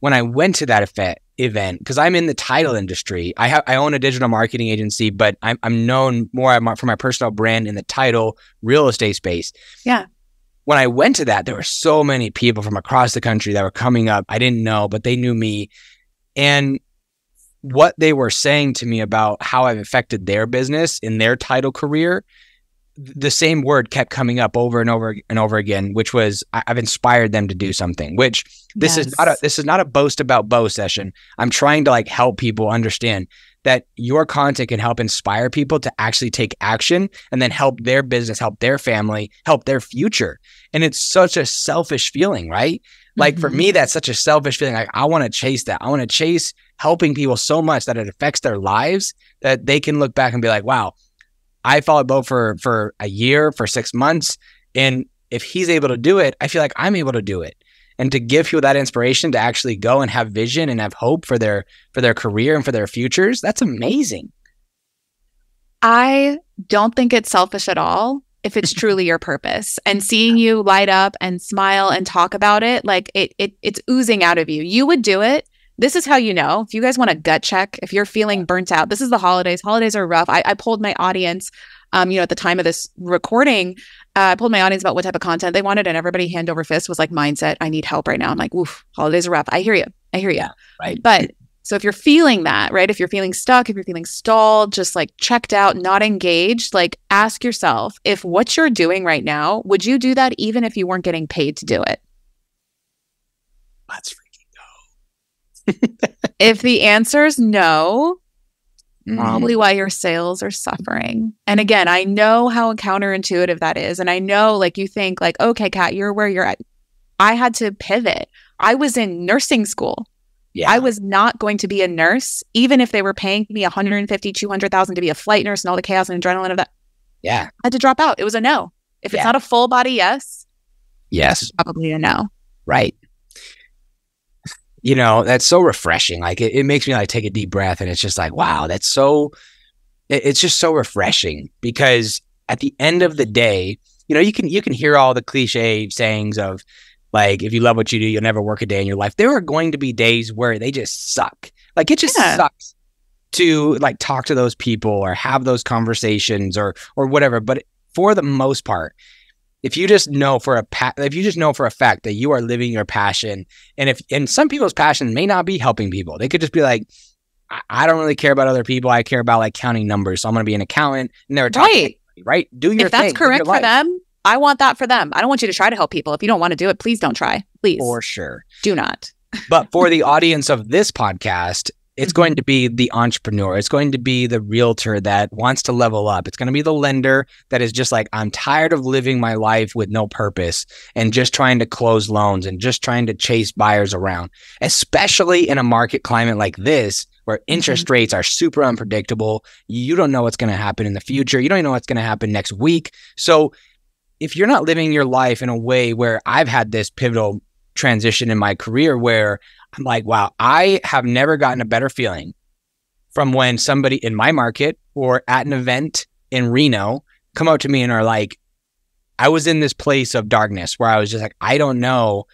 when I went to that event, because I'm in the title industry. I own a digital marketing agency, but I'm known more for my personal brand in the title real estate space. Yeah. When I went to that, there were so many people from across the country that were coming up. I didn't know, but they knew me. And what they were saying to me about how I've affected their business in their title career, the same word kept coming up over and over and over again, which was I've inspired them to do something, which this is not a boast about Beau session. I'm trying to like help people understand that your content can help inspire people to actually take action and then help their business, help their family, help their future. And it's such a selfish feeling, right? Like for me, that's such a selfish feeling. Like I want to chase that. I want to chase helping people so much that it affects their lives that they can look back and be like, wow, I followed Beau for a year, for 6 months. And if he's able to do it, I feel like I'm able to do it. And to give people that inspiration to actually go and have vision and have hope for their career and for their futures, that's amazing. I don't think it's selfish at all if it's truly your purpose. And seeing you light up and smile and talk about it, like it's oozing out of you. You would do it. This is how you know. If you guys want a gut check, if you're feeling burnt out, this is the holidays. Holidays are rough. I polled my audience, you know, at the time of this recording, I polled my audience about what type of content they wanted, and everybody hand over fist was like, mindset, I need help right now. I'm like, woof, holidays are rough. I hear you. Yeah, right. But so if you're feeling that, right, if you're feeling stuck, if you're feeling stalled, just like checked out, not engaged, like ask yourself if what you're doing right now, would you do that even if you weren't getting paid to do it? That's If the answer is no, probably why your sales are suffering. And again, I know how counterintuitive that is. And I know like you think like, okay, Kat, you're where you're at. I had to pivot. I was in nursing school. Yeah. I was not going to be a nurse, even if they were paying me $150,000, $200,000 to be a flight nurse and all the chaos and adrenaline of that. Yeah. I had to drop out. It was a no. If it's not a full body yes. Yes. It's probably a no. Right. You know, that's so refreshing. Like it makes me like take a deep breath, and it's just like, wow, that's so, it's just so refreshing, because at the end of the day, you know, you can hear all the cliche sayings of like, if you love what you do, you'll never work a day in your life. There are going to be days where they just suck. Like it just sucks to like talk to those people or have those conversations or whatever. But for the most part, if you just know for a fact that you are living your passion, and some people's passion may not be helping people, they could just be like, I don't really care about other people. I care about like counting numbers, so I'm going to be an accountant. And they're talking, right? Do your thing. If that's correct for them, I want that for them. I don't want you to try to help people. If you don't want to do it, please don't try. Please, for sure, do not. But for the audience of this podcast, it's going to be the entrepreneur. It's going to be the realtor that wants to level up. It's going to be the lender that is just like, I'm tired of living my life with no purpose and just trying to close loans and just trying to chase buyers around, especially in a market climate like this where interest rates are super unpredictable. You don't know what's going to happen in the future. You don't even know what's going to happen next week. So if you're not living your life in a way where I've had this pivotal transition in my career where I'm like, wow, I have never gotten a better feeling from when somebody in my market or at an event in Reno come up to me and are like, I was in this place of darkness where I was just like, I don't know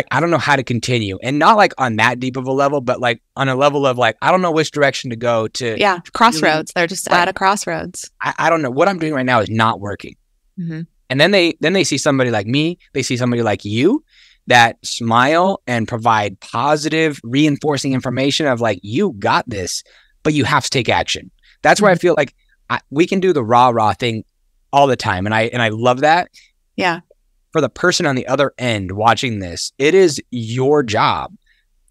how to continue. And not like on that deep of a level, but like on a level of like, I don't know which direction to go to. Yeah. Crossroads. They're just at a crossroads. I don't know. What I'm doing right now is not working. Mm-hmm. And then they see somebody like me, they see somebody like you that smile and provide positive reinforcing information of like, you got this, but you have to take action. That's where I feel like we can do the rah-rah thing all the time. And I love that. Yeah. For the person on the other end watching this, it is your job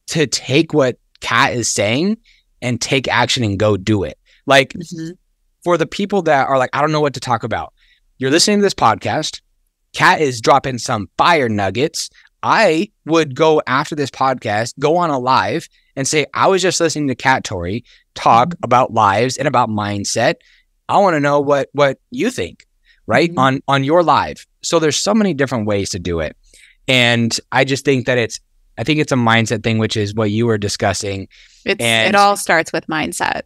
to take what Kat is saying and take action and go do it. Like for the people that are like, I don't know what to talk about. You're listening to this podcast. Kat is dropping some fire nuggets. I would go after this podcast, go on a live and say, I was just listening to Kat Torre talk about lives and about mindset. I want to know what you think, right? On your live. So there's so many different ways to do it. And I just think that I think it's a mindset thing, which is what you were discussing. It all starts with mindset.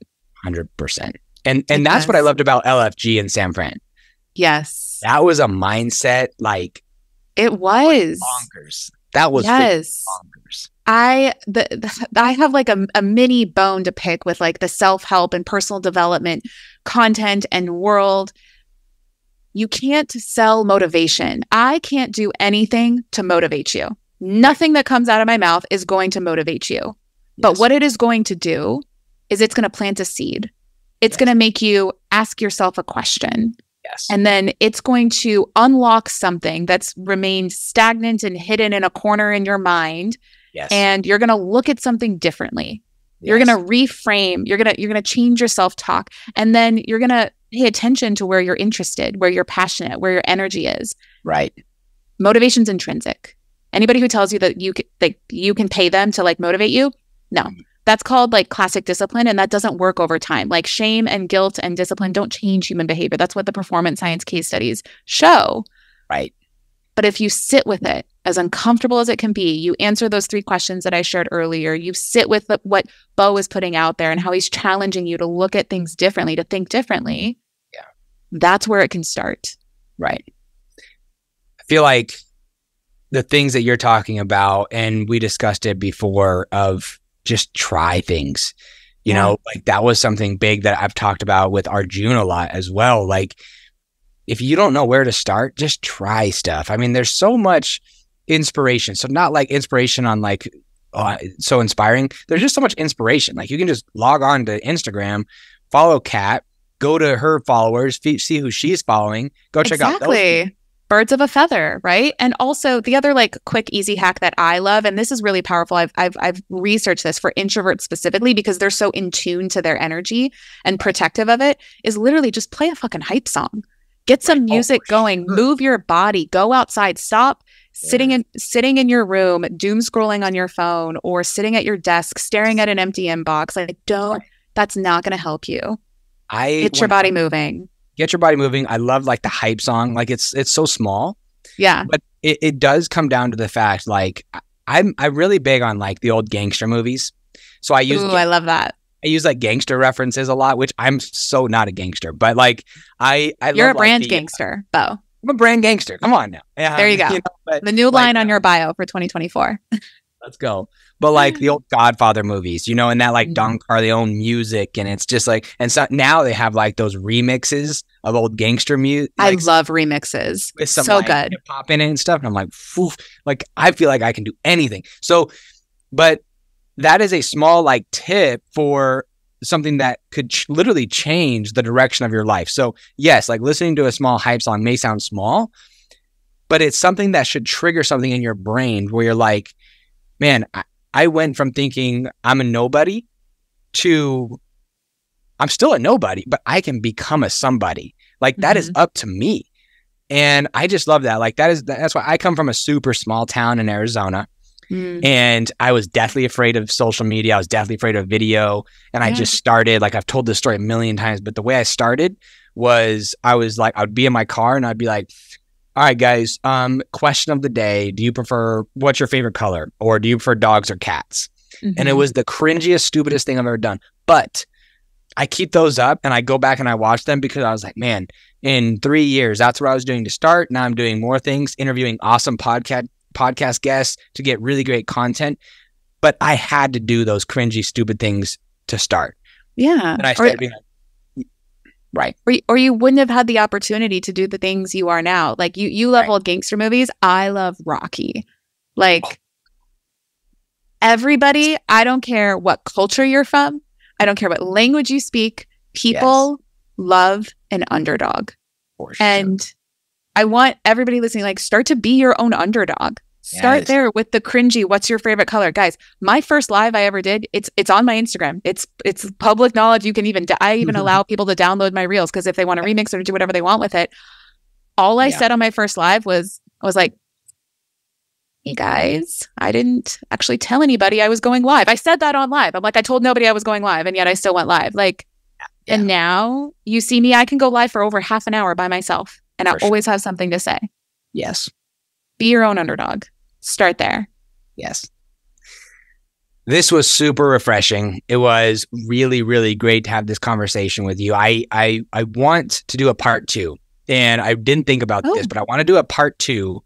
100%. And that's what I loved about LFG in San Fran. Yes. That was a mindset, like it was bonkers. That was bonkers. I have like a mini bone to pick with like the self-help and personal development content and world. You can't sell motivation. I can't do anything to motivate you. Nothing that comes out of my mouth is going to motivate you. Yes. But what it is going to do is it's going to plant a seed. It's going to make you ask yourself a question. Yes. And then it's going to unlock something that's remained stagnant and hidden in a corner in your mind. Yes. And you're going to look at something differently. Yes. You're going to reframe. You're going to change your self-talk. And then you're going to pay attention to where you're interested, where you're passionate, where your energy is. Right. Motivation's intrinsic. Anybody who tells you that you can pay them to like motivate you, no. That's called like classic discipline, and that doesn't work over time. Like shame and guilt and discipline don't change human behavior. That's what the performance science case studies show. Right. But if you sit with it, as uncomfortable as it can be, you answer those three questions that I shared earlier. You sit with what Beau is putting out there and how he's challenging you to look at things differently, to think differently. Yeah. That's where it can start. Right. I feel like the things that you're talking about, and we discussed it before, of just try things, you know, like that was something big that I've talked about with Arjun a lot as well. Like if you don't know where to start, just try stuff. I mean, there's so much inspiration. So not like inspiration on like, oh, so inspiring. There's just so much inspiration. Like you can just log on to Instagram, follow Kat, go to her followers, see who she's following, go check out those people. Birds of a feather, right? And also the other like quick, easy hack that I love, and this is really powerful. I've researched this for introverts specifically because they're so in tune to their energy and protective of it, is literally just play a fucking hype song. Get some music going, move your body, go outside, stop sitting in your room, doom scrolling on your phone or sitting at your desk, staring at an empty inbox. Like that's not going to help you. Get your body moving. Get your body moving. I love like the hype song. Like it's so small. Yeah. But it does come down to the fact, like I'm really big on like the old gangster movies. So I use, I love that. I use like gangster references a lot, which I'm so not a gangster, but like I You're love, a brand like, the, gangster, Beau. I'm a brand gangster. Come on now. There you go. You know, but, the new like, line on your bio for 2024. Let's go. But like the old Godfather movies, you know, and that like Don Corleone music. And it's just like, and so now they have like those remixes of old gangster music. Like, I love remixes. It's so like, good. Hip hop in it and stuff. And I'm like, phew, like, I feel like I can do anything. So, but that is a small like tip for something that could literally change the direction of your life. So yes, like listening to a small hype song may sound small, but it's something that should trigger something in your brain where you're like, man, I went from thinking I'm a nobody to I'm still a nobody, but I can become a somebody. Like that is up to me. And I just love that. Like that's why I come from a super small town in Arizona. And I was deathly afraid of social media. I was deathly afraid of video. And I just started, like I've told this story a million times, but the way I started was I was like, I would be in my car and I'd be like, All right, guys. Question of the day. Do you prefer, what's your favorite color? Or do you prefer dogs or cats? Mm-hmm. And it was the cringiest, stupidest thing I've ever done. But I keep those up and I go back and I watch them because I was like, man, in 3 years, that's what I was doing to start. Now I'm doing more things, interviewing awesome podcast guests to get really great content. But I had to do those cringy, stupid things to start. Yeah. And I started being like, right. Or you wouldn't have had the opportunity to do the things you are now. Like you love old gangster movies. I love Rocky. Like everybody, I don't care what culture you're from. I don't care what language you speak. People love an underdog. For sure. And I want everybody listening, like, start to be your own underdog. Start there with the cringy, what's your favorite color? Guys, my first live I ever did, it's on my Instagram. It's public knowledge. You can even, I even allow people to download my reels because if they want to remix it or do whatever they want with it. All I said on my first live was, I was like, hey guys, I didn't actually tell anybody I was going live. I said that on live. I'm like, I told nobody I was going live and yet I still went live. Like, and now you see me, I can go live for over half an hour by myself and I always have something to say. Yes. Be your own underdog. Start there. Yes. This was super refreshing. It was really, really great to have this conversation with you. I want to do a part two and I didn't think about this, but I want to do a part two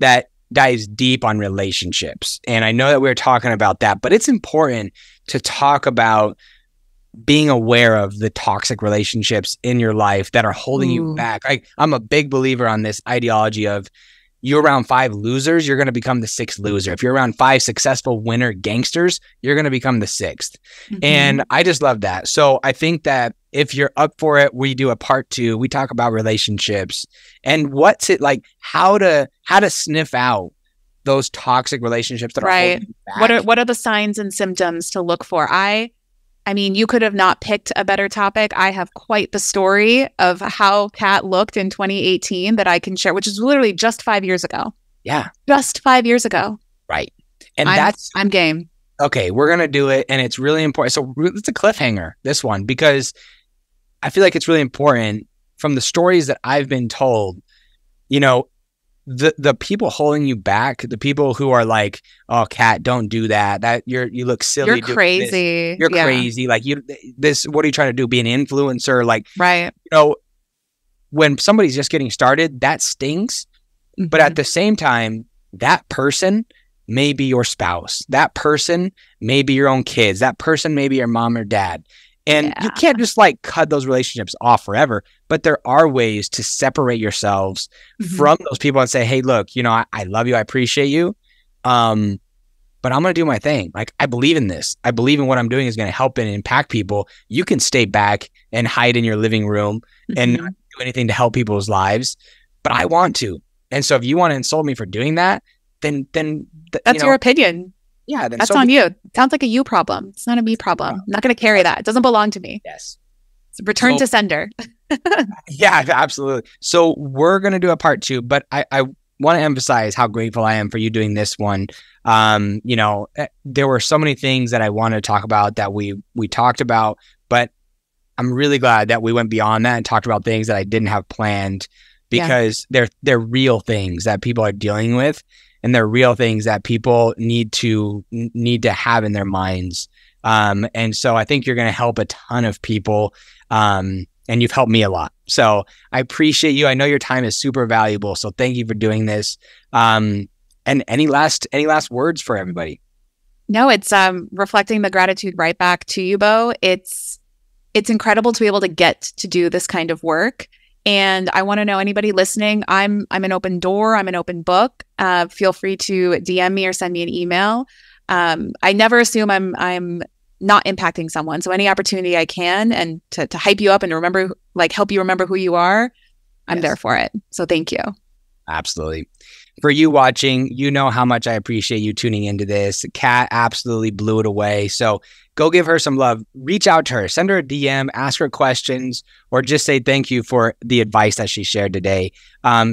that dives deep on relationships. And I know that we're talking about that, but it's important to talk about being aware of the toxic relationships in your life that are holding you back. I'm a big believer on this ideology of you're around 5 losers, you're going to become the 6th loser. If you're around 5 successful winner gangsters, you're going to become the 6th. And I just love that. So I think that if you're up for it, we do a part 2. We talk about relationships and what's it like, how to sniff out those toxic relationships that are holding you back. What are the signs and symptoms to look for? I mean, you could have not picked a better topic. I have quite the story of how Kat looked in 2018 that I can share, which is literally just 5 years ago. Yeah, just 5 years ago. Right, and I'm game. Okay, we're gonna do it, and it's really important. So it's a cliffhanger, this one, because I feel like it's really important from the stories that I've been told, you know, the people holding you back, the people who are like, oh, Kat, don't do that. You look silly. You're crazy. This. You're crazy. Like what are you trying to do? Be an influencer? Like, you know, when somebody's just getting started, that stings. But at the same time, that person may be your spouse. That person may be your own kids. That person may be your mom or dad. And you can't just like cut those relationships off forever, but there are ways to separate yourselves from those people and say, hey, look, you know, I love you. I appreciate you. But I'm going to do my thing. Like, I believe in this. I believe in what I'm doing is going to help and impact people. You can stay back and hide in your living room and not do anything to help people's lives, but I want to. And so if you want to insult me for doing that, then that's your opinion. Yeah, that's on you. It sounds like a you problem. It's not a me problem. I'm not going to carry that. It doesn't belong to me. Yes. It's a return to sender. Yeah, absolutely. So we're going to do a part 2, but I want to emphasize how grateful I am for you doing this one. You know, there were so many things that I wanted to talk about that we talked about, but I'm really glad that we went beyond that and talked about things that I didn't have planned because they're real things that people are dealing with. And they're real things that people need to have in their minds. And so I think you're going to help a ton of people. And you've helped me a lot. So I appreciate you. I know your time is super valuable. So thank you for doing this. And any last words for everybody? No, it's reflecting the gratitude right back to you, Beau. It's incredible to be able to get to do this kind of work. And I want to know anybody listening, I'm an open door. I'm an open book. Feel free to DM me or send me an email. I never assume I'm not impacting someone. So any opportunity I can and to hype you up and remember, like help you remember who you are, I'm there for it. So thank you. Absolutely. For you watching, you know how much I appreciate you tuning into this. Kat absolutely blew it away. So go give her some love. Reach out to her. Send her a DM. Ask her questions or just say thank you for the advice that she shared today.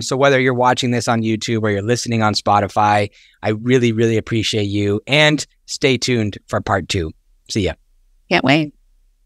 So whether you're watching this on YouTube or you're listening on Spotify, I really, really appreciate you. And stay tuned for part 2. See ya. Can't wait.